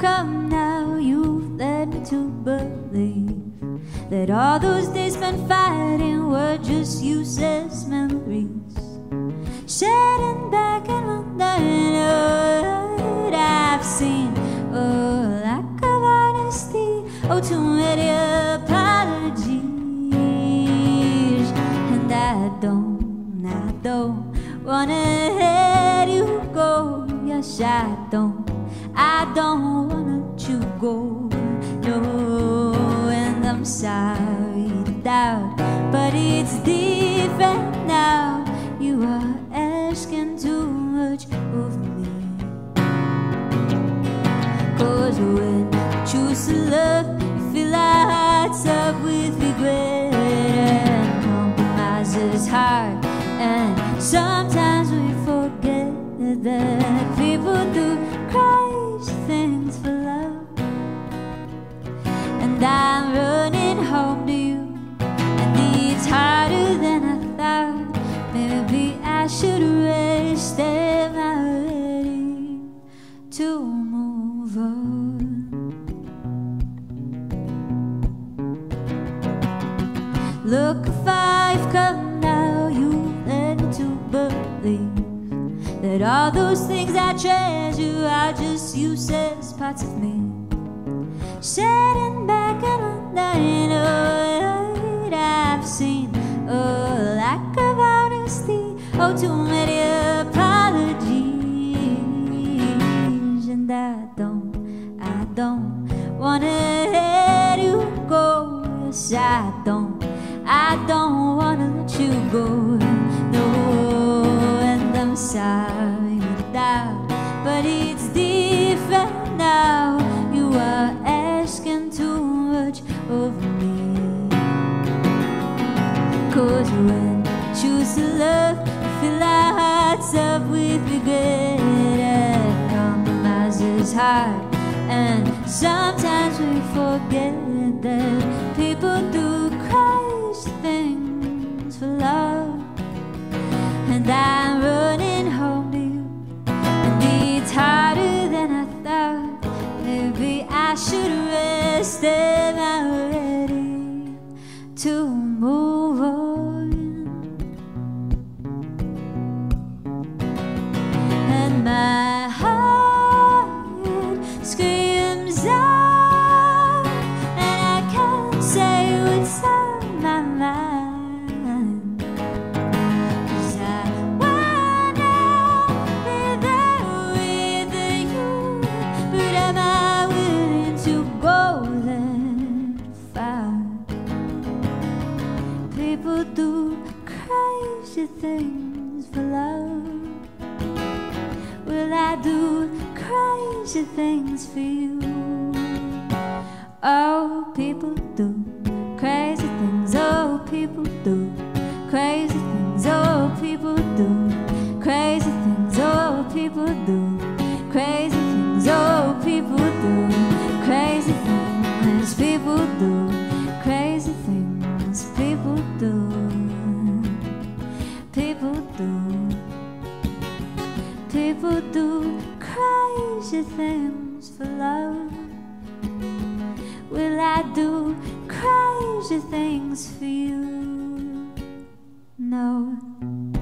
come now you've led me to believe that all those days spent fighting were just useless memories, shedding back and wondering what I've seen. Oh, lack of honesty, oh, too many apologies. And I don't wanna let you go. Yes, I don't wanna let you go. No, and I'm sorry to doubt, but it's different now. You are asking too much of me. 'Cause when you choose to love, you fill our hearts up with regret. And compromise is hard, and sometimes we forget that people do crazy things for love. And I'm running home to you, and it's harder than I thought. Maybe I should rest, am I ready to move on? Look, if I've come now, you led me to believe that all those things I treasure are just useless parts of me, sitting back and wondering what I've seen. Oh, lack of honesty, oh, too many apologies. And I don't wanna let you go. Yes, I don't wanna let you go. No, and I'm sorry, but it's different now. You are asking too much of me. 'Cause when you choose to love, you fill our hearts up with regret. And compromise is hard, and sometimes we forget that people do crazy things for love. And I'm running home to you, and it's harder than I thought. Maybe I should rest, am I ready to move on? And my heart screams out, and I can't say what's on my mind. People do crazy things for love. Will I do crazy things for you? Oh, people do crazy things. Oh, people do crazy things. Oh, people do crazy things. Oh, people do crazy things. Oh, people do crazy things. People do crazy things. People do crazy things for love. Will I do crazy things for you? No.